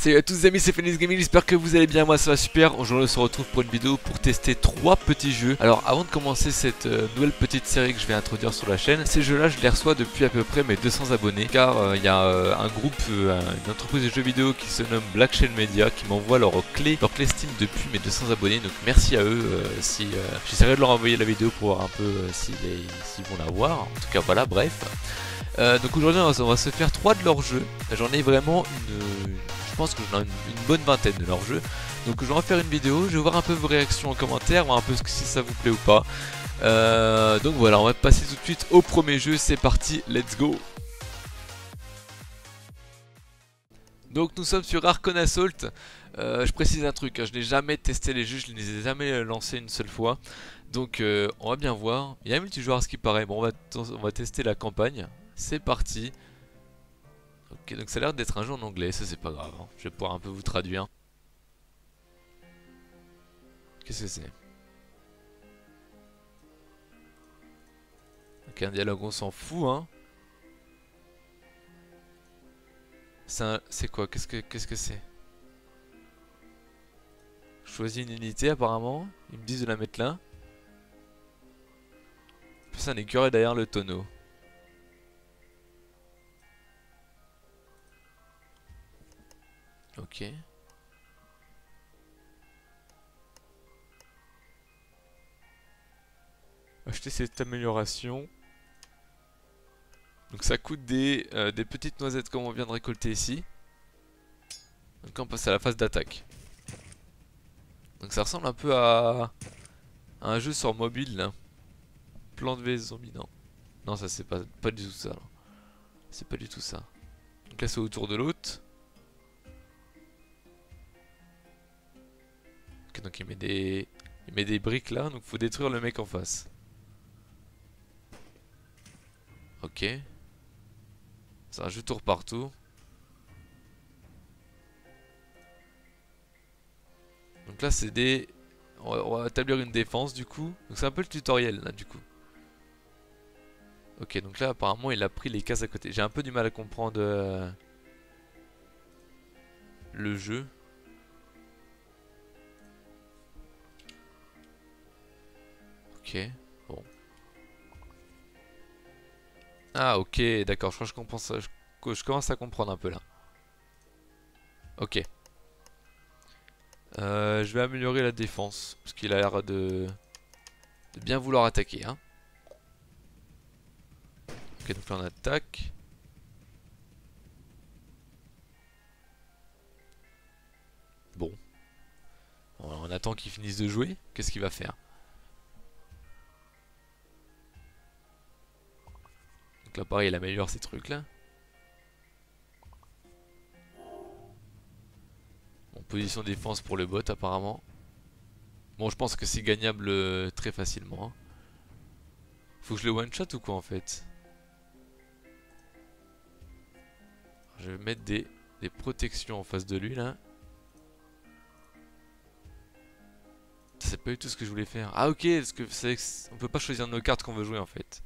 Salut à tous les amis, c'est Fanny's Gaming, j'espère que vous allez bien, moi ça va super. Aujourd'hui on se retrouve pour une vidéo pour tester 3 petits jeux. Alors avant de commencer cette nouvelle petite série que je vais introduire sur la chaîne, ces jeux là je les reçois depuis à peu près mes 200 abonnés. Car il y a un groupe, une entreprise de jeux vidéo qui se nomme Black Chain Media qui m'envoie leur clé Steam depuis mes 200 abonnés. Donc merci à eux, j'essaierai de leur envoyer la vidéo pour voir un peu s'ils vont la voir. En tout cas voilà, bref. Donc aujourd'hui on va se faire 3 de leurs jeux. J'en ai vraiment je pense que j'en ai une bonne vingtaine de leurs jeux. Donc je vais en faire une vidéo, je vais voir un peu vos réactions en commentaire, voir un peu si ça vous plaît ou pas. Donc voilà, on va passer tout de suite au premier jeu, c'est parti, let's go. Donc nous sommes sur Acorn Assault. Je précise un truc, hein, je n'ai jamais testé les jeux, je ne les ai jamais lancés une seule fois. Donc on va bien voir, il y a un multijoueur à ce qui paraît. Bon, on va tester la campagne, c'est parti. Ok, donc ça a l'air d'être un jeu en anglais, ça c'est pas grave, hein. Je vais pouvoir un peu vous traduire. Qu'est-ce que c'est? Ok, un dialogue, on s'en fout, hein. C'est quoi? Qu'est-ce que c'est? Je choisis une unité apparemment, ils me disent de la mettre là. Plus un écureuil derrière le tonneau. Ok. Acheter cette amélioration. Donc ça coûte des petites noisettes comme on vient de récolter ici. Donc on passe à la phase d'attaque. Donc ça ressemble un peu à un jeu sur mobile là. Plan de V zombie, non. Non, ça c'est pas du tout ça. C'est pas du tout ça. Donc là c'est autour de l'autre. Donc il met des briques là, donc faut détruire le mec en face. Ok. C'est un jeu tour par tour. Donc là c'est des... On va établir une défense du coup. Donc c'est un peu le tutoriel là du coup. Ok, donc là apparemment il a pris les cases à côté. J'ai un peu du mal à comprendre le jeu. Ok, bon. Ah ok, d'accord, je crois que je commence à comprendre un peu là. Ok. Je vais améliorer la défense, parce qu'il a l'air de bien vouloir attaquer, hein. Ok, donc là on attaque. Bon. On attend qu'il finisse de jouer, qu'est-ce qu'il va faire? Donc là pareil, il améliore ces trucs là. Bon, position défense pour le bot apparemment. Bon, je pense que c'est gagnable très facilement, hein. Faut que je le one shot ou quoi en fait? Je vais mettre des protections en face de lui là. C'est pas du tout ce que je voulais faire. Ah ok, parce que c'est on peut pas choisir nos cartes qu'on veut jouer en fait.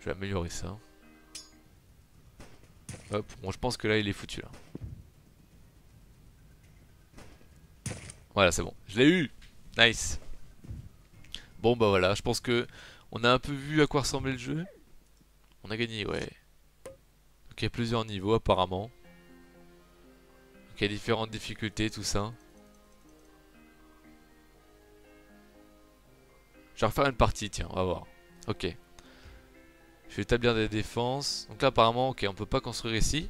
Je vais améliorer ça. Hop, bon, je pense que là il est foutu là. Voilà, c'est bon, je l'ai eu. Nice. Bon bah voilà, je pense que on a un peu vu à quoi ressemblait le jeu. On a gagné, ouais. Donc il y a plusieurs niveaux apparemment. Donc il y a différentes difficultés, tout ça. Je vais refaire une partie, tiens, on va voir. Ok. Je vais établir des défenses. Donc là apparemment, ok, on peut pas construire ici.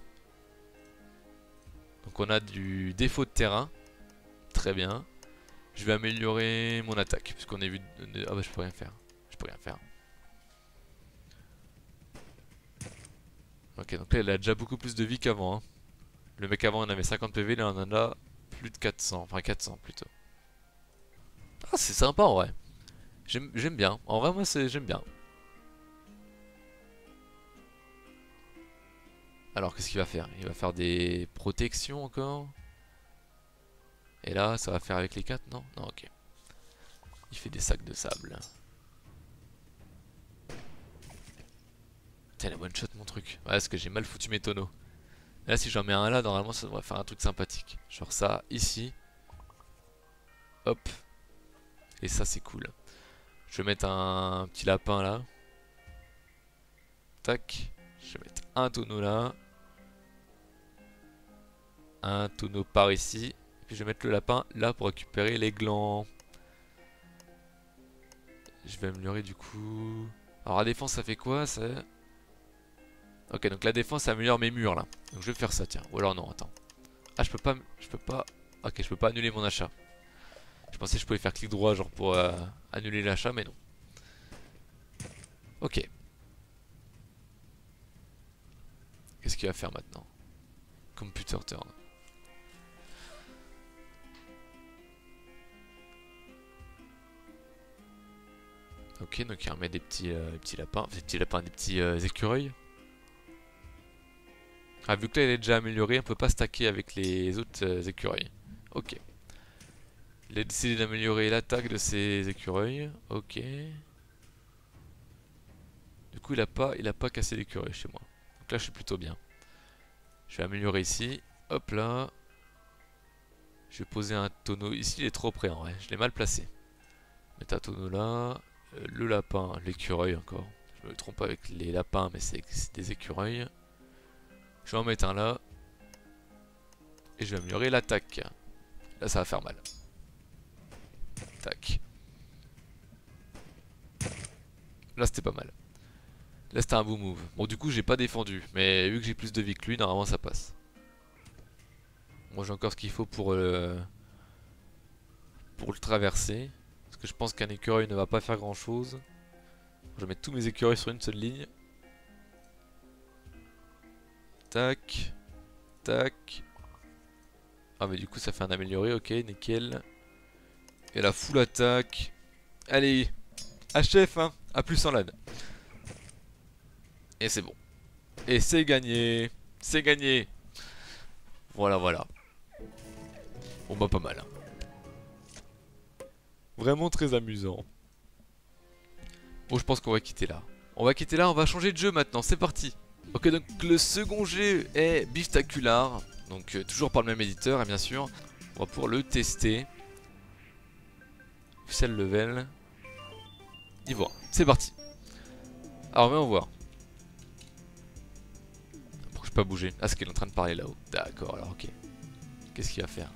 Donc on a du défaut de terrain. Très bien. Je vais améliorer mon attaque. Puisqu'on a vu... Ah bah je peux rien faire. Je peux rien faire. Ok, donc là il a déjà beaucoup plus de vie qu'avant, hein. Le mec avant il en avait 50 PV, là on en a plus de 400. Enfin 400 plutôt. Ah c'est sympa en vrai. J'aime bien, en vrai moi j'aime bien. Alors qu'est-ce qu'il va faire? Il va faire des protections encore. Et là ça va faire avec les 4, non? Non, ok. Il fait des sacs de sable. Putain, la one shot mon truc. Ouais, parce que j'ai mal foutu mes tonneaux. Là, si j'en mets un là, normalement ça devrait faire un truc sympathique. Genre ça, ici. Hop. Et ça, c'est cool. Je vais mettre un petit lapin là. Tac. Je vais mettre un tonneau là. Un tonneau par ici. Et puis je vais mettre le lapin là pour récupérer les glands. Je vais améliorer du coup. Alors la défense ça fait quoi ça... Ok, donc la défense ça améliore mes murs là. Donc je vais faire ça, tiens. Ou alors non, attends. Ah, je peux pas. Je peux pas. Ok, je peux pas annuler mon achat. Je pensais que je pouvais faire clic droit genre pour annuler l'achat, mais non. Ok. Qu'est-ce qu'il va faire maintenant? Computer turn. Ok, donc il remet des petits écureuils. Ah, vu que là il est déjà amélioré, on peut pas stacker avec les autres écureuils. Ok. Il a décidé d'améliorer l'attaque de ses écureuils. Ok. Du coup il a pas cassé l'écureuil chez moi. Donc là je suis plutôt bien. Je vais améliorer ici. Hop là. Je vais poser un tonneau. Ici il est trop près en vrai. Je l'ai mal placé. Mettre un tonneau là. Le lapin, l'écureuil encore. Je me trompe avec les lapins, mais c'est des écureuils. Je vais en mettre un là. Et je vais améliorer l'attaque. Là, ça va faire mal. Tac. Là, c'était pas mal. Là, c'était un beau move. Bon, du coup, j'ai pas défendu. Mais vu que j'ai plus de vie que lui, normalement, ça passe. Moi, j'ai encore ce qu'il faut pour le traverser. Parce que je pense qu'un écureuil ne va pas faire grand chose. Je vais mettre tous mes écureuils sur une seule ligne. Tac. Tac. Ah mais du coup ça fait un amélioré, ok, nickel. Et la full attaque. Allez, HF hein, à plus en LAN. Et c'est bon. Et c'est gagné. C'est gagné. Voilà, voilà. On bat pas mal hein. Vraiment très amusant. Bon, je pense qu'on va quitter là. On va quitter là, on va changer de jeu maintenant, c'est parti. Ok, donc le second jeu est Beeftacular. Donc toujours par le même éditeur, et bien sûr on va pouvoir le tester. Officiel level Ivoire, c'est parti. Alors on va voir. Pourquoi je peux pas bouger? Ah, ce qu'il est en train de parler là-haut. D'accord, alors ok. Qu'est-ce qu'il va faire?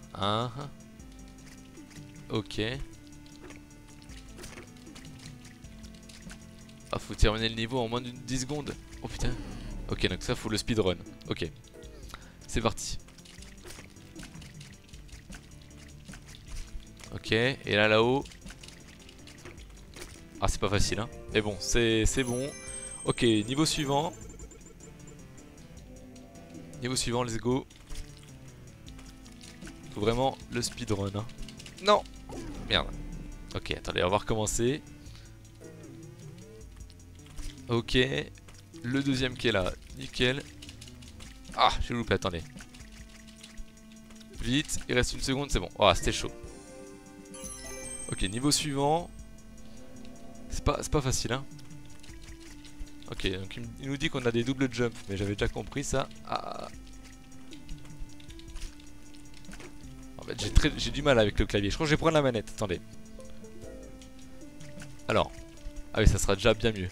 Ok. Ah, faut terminer le niveau en moins d'une 10 secondes. Oh putain. Ok, donc ça faut le speedrun. Ok. C'est parti. Ok, et là là-haut. Ah, c'est pas facile hein. Mais bon, c'est bon. Ok, niveau suivant. Niveau suivant, let's go. Faut vraiment le speedrun hein. Non. Merde. Ok, attendez, on va recommencer. Ok, le deuxième qui est là, nickel. Ah, j'ai loupé, attendez. Vite, il reste une seconde, c'est bon. Oh, c'était chaud. Ok, niveau suivant. C'est pas facile, hein. Ok, donc il nous dit qu'on a des doubles jumps, mais j'avais déjà compris ça. Ah. En fait, j'ai du mal avec le clavier. Je crois que je vais prendre la manette, attendez. Alors. Ah oui, ça sera déjà bien mieux.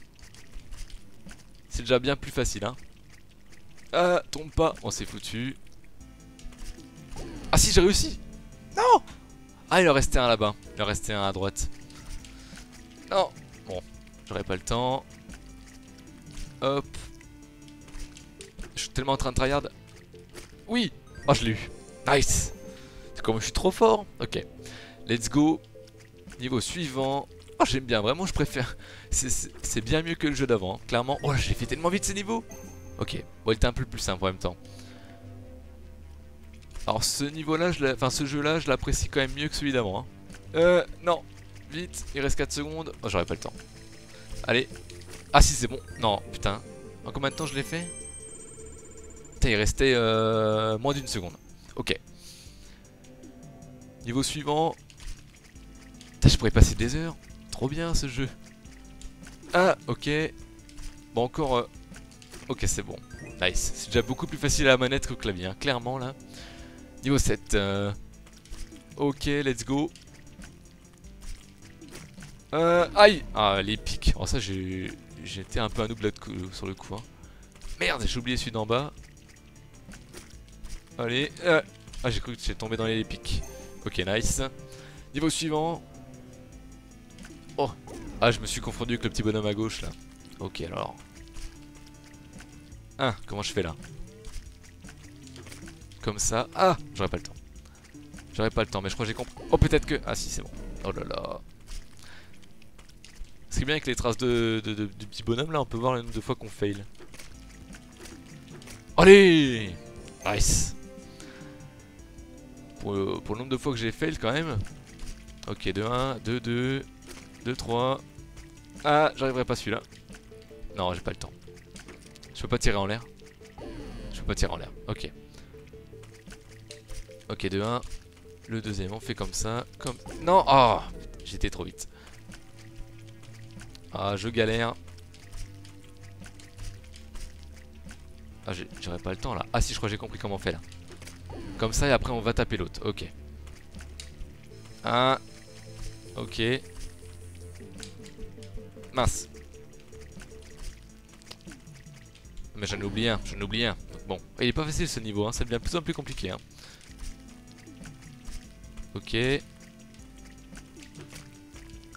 C'est déjà bien plus facile, hein. Ah, tombe pas, on s'est foutu. Ah si, j'ai réussi. Non. Ah, il en restait un là-bas. Il en restait un à droite. Non. Bon, j'aurais pas le temps. Hop. Je suis tellement en train de tryhard. Oui. Oh, je l'ai eu. Nice. C'est comme je suis trop fort. Ok, let's go. Niveau suivant. Oh, j'aime bien, vraiment je préfère. C'est bien mieux que le jeu d'avant, clairement. Oh, j'ai fait tellement vite ces niveaux. Ok, bon, il était un peu plus simple en même temps. Alors ce niveau là, enfin ce jeu là, je l'apprécie quand même mieux que celui d'avant hein. Non. Vite, il reste 4 secondes. Oh, j'aurais pas le temps. Allez. Ah si, c'est bon, non, putain. En combien de temps je l'ai fait? Putain, il restait moins d'une seconde. Ok. Niveau suivant. Putain, je pourrais passer des heures. Trop bien ce jeu. Ah, ok. Bon, encore Ok, c'est bon. Nice. C'est déjà beaucoup plus facile à la manette qu'au clavier, hein, clairement là. Niveau 7. Ok, let's go. Aïe! Ah, les pics. Alors, ça, j'étais un peu un double sur le coup. Hein. Merde, j'ai oublié celui d'en bas. Allez. Ah, j'ai cru que j'étais tombé dans les pics. Ok, nice. Niveau suivant. Oh! Ah, je me suis confondu avec le petit bonhomme à gauche là. Ok, alors. Ah, comment je fais là? Comme ça. Ah! J'aurais pas le temps. J'aurais pas le temps, mais je crois que j'ai compris. Oh, peut-être que. Ah, si, c'est bon. Oh là là. Ce qui est bien avec les traces de petits bonhommes là, on peut voir le nombre de fois qu'on fail. Allez! Nice! Pour le nombre de fois que j'ai fail quand même. Ok, 2-1, 2-2, 2-3. Ah, j'arriverai pas celui-là. Non, j'ai pas le temps. Je peux pas tirer en l'air. Je peux pas tirer en l'air, ok. Ok, 2-1. Le deuxième, on fait comme ça. Comme... Non! Oh! J'étais trop vite. Ah, je galère. Ah, j'aurais pas le temps là. Ah si, je crois que j'ai compris comment on fait là. Comme ça et après on va taper l'autre. Ok. Ah. Ok. Mince. Mais j'en ai oublié un. J'en ai oublié un. Donc, bon, il est pas facile ce niveau. Hein. Ça devient de plus en plus compliqué. Hein. Ok.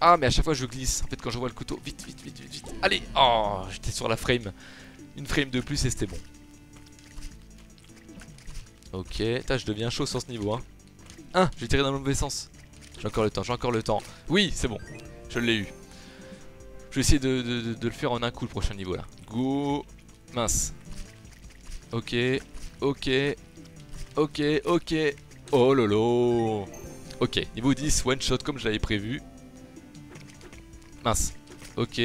Ah mais à chaque fois je glisse, en fait quand je vois le couteau, vite. Allez, oh, j'étais sur la frame. Une frame de plus et c'était bon. Ok, tain, je deviens chaud sur ce niveau hein. Ah, j'ai tiré dans le mauvais sens. J'ai encore le temps, j'ai encore le temps. Oui, c'est bon, je l'ai eu. Je vais essayer de le faire en un coup le prochain niveau là. Go, mince. Ok. Oh lolo. Ok, niveau 10, one shot comme je l'avais prévu. Mince. Ok.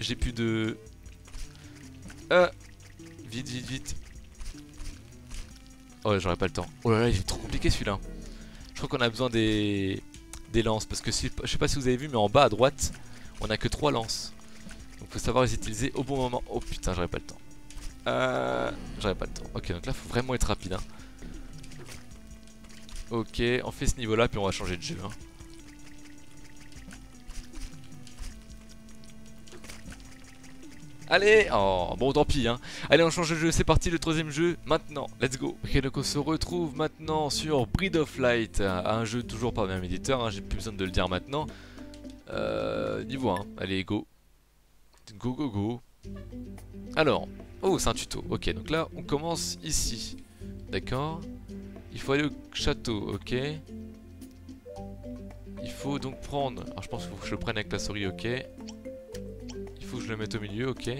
J'ai plus de... Vite. Oh, j'aurais pas le temps. Oh là là, il est trop compliqué celui-là. Je crois qu'on a besoin des lances. Parce que si... je sais pas si vous avez vu, mais en bas à droite, on a que 3 lances. Donc faut savoir les utiliser au bon moment. Oh putain, j'aurais pas le temps. J'aurais pas le temps. Ok, donc là, faut vraiment être rapide. Hein. Ok, on fait ce niveau-là, puis on va changer de jeu. Hein. Allez, oh bon tant pis hein. Allez on change de jeu, c'est parti le troisième jeu maintenant, let's go. Ok donc on se retrouve maintenant sur Bird of Light, un jeu toujours par le même éditeur, hein, j'ai plus besoin de le dire maintenant. Niveau 1, allez go. Go. Alors, oh c'est un tuto, ok donc là on commence ici. D'accord. Il faut aller au château, ok. Il faut donc prendre, alors je pense qu'il faut que je le prenne avec la souris, ok. Il faut que je le mette au milieu, ok.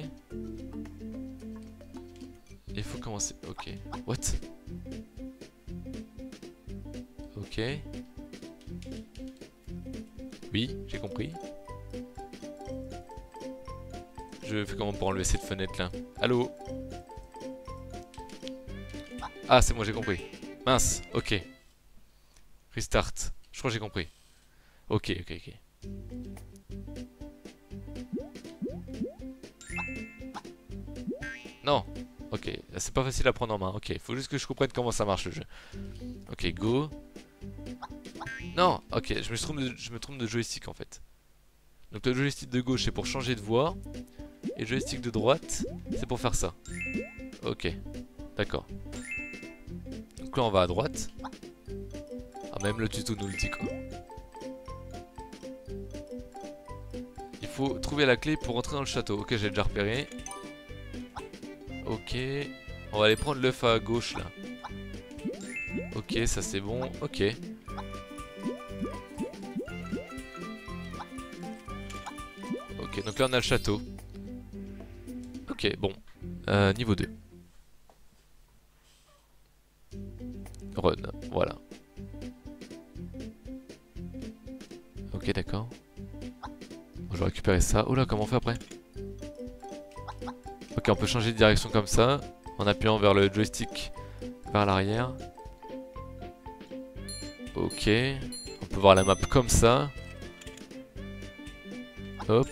Il faut commencer, ok. What? Ok. Oui, j'ai compris. Je fais comment pour enlever cette fenêtre là? Allô? Ah, c'est bon, j'ai compris. Mince, ok. Restart. Je crois que j'ai compris. Ok. Non, ok, c'est pas facile à prendre en main, ok, faut juste que je comprenne comment ça marche le jeu. Ok, go. Non, ok, je me trompe de joystick en fait. Donc le joystick de gauche c'est pour changer de voie, et le joystick de droite c'est pour faire ça. Ok, d'accord. Donc là on va à droite. Ah même le tuto nous le dit quoi. Il faut trouver la clé pour entrer dans le château, ok j'ai déjà repéré. Ok, on va aller prendre l'œuf à gauche là. Ok, ça c'est bon, ok. Ok, donc là on a le château. Ok, bon, niveau 2. Run, voilà. Ok, d'accord. Bon, je vais récupérer ça. Oh là, comment on fait après ? Ok, on peut changer de direction comme ça, en appuyant vers le joystick vers l'arrière. Ok, on peut voir la map comme ça. Hop.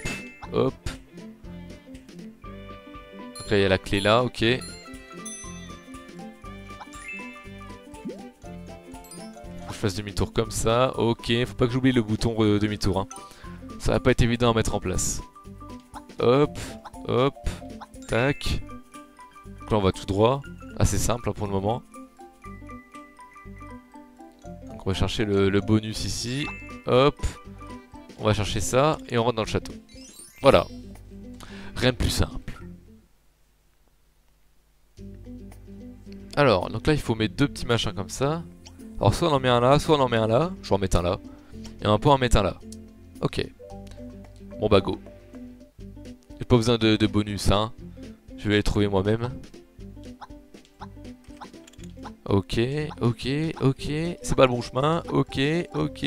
Donc là il y a la clé là, ok. Faut que je fasse demi-tour comme ça, ok. Faut pas que j'oublie le bouton demi-tour hein. Ça va pas être évident à mettre en place. Hop, hop, tac. Donc là on va tout droit, assez simple hein, pour le moment. Donc on va chercher le bonus ici. Hop. On va chercher ça et on rentre dans le château. Voilà. Rien de plus simple. Alors, donc là il faut mettre deux petits machins comme ça. Alors soit on en met un là, soit on en met un là. Je vais en mettre un là. Et on peut en mettre un là. Ok. Bon bah go. J'ai pas besoin de bonus hein. Je vais les trouver moi-même. Ok, ok, ok. C'est pas le bon chemin. Ok, ok.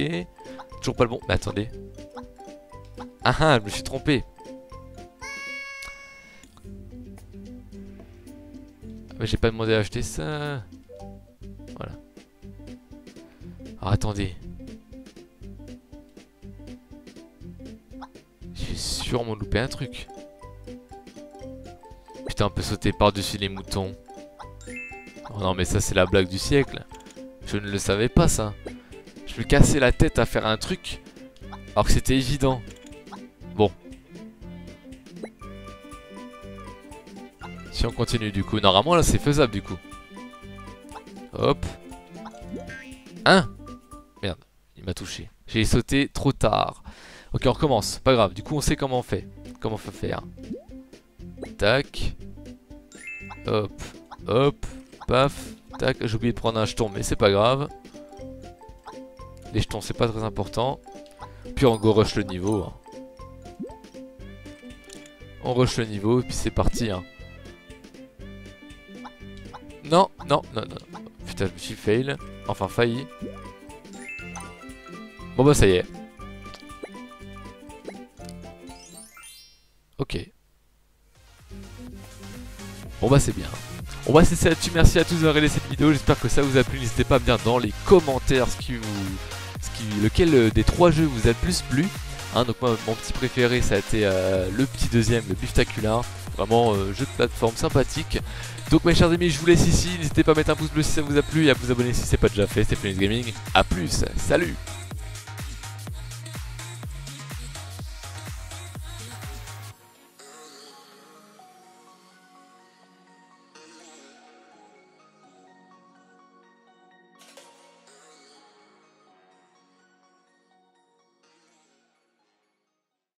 Toujours pas le bon. Mais attendez. Ah ah, je me suis trompé. Mais j'ai pas demandé à acheter ça. Voilà. Alors attendez. J'ai sûrement loupé un truc. Putain, on peut sauter par-dessus les moutons. Oh non, mais ça c'est la blague du siècle. Je ne le savais pas ça. Je me cassais la tête à faire un truc alors que c'était évident. Bon. Si on continue du coup, normalement là c'est faisable du coup. Hop. Hein? Merde, il m'a touché. J'ai sauté trop tard. Ok, on recommence, pas grave. Du coup on sait comment on fait. Comment on faut faire. Tac. Hop. Hop. Paf. Tac. J'ai oublié de prendre un jeton mais c'est pas grave. Les jetons c'est pas très important. Puis on go rush le niveau hein. On rush le niveau et puis c'est parti hein. Non, non, non, non. Putain je me suis fail. Enfin failli. Bon bah ça y est. Ok. Bon bah c'est bien. On va cesser là-dessus, merci à tous d'avoir regardé cette vidéo, j'espère que ça vous a plu, n'hésitez pas à me dire dans les commentaires lequel des trois jeux vous a le plus plu. Hein, donc moi mon petit préféré ça a été le petit deuxième, le Beeftacular, vraiment jeu de plateforme sympathique. Donc mes chers amis je vous laisse ici, n'hésitez pas à mettre un pouce bleu si ça vous a plu et à vous abonner si c'est pas déjà fait, c'était Fanny's Gaming, à plus, salut.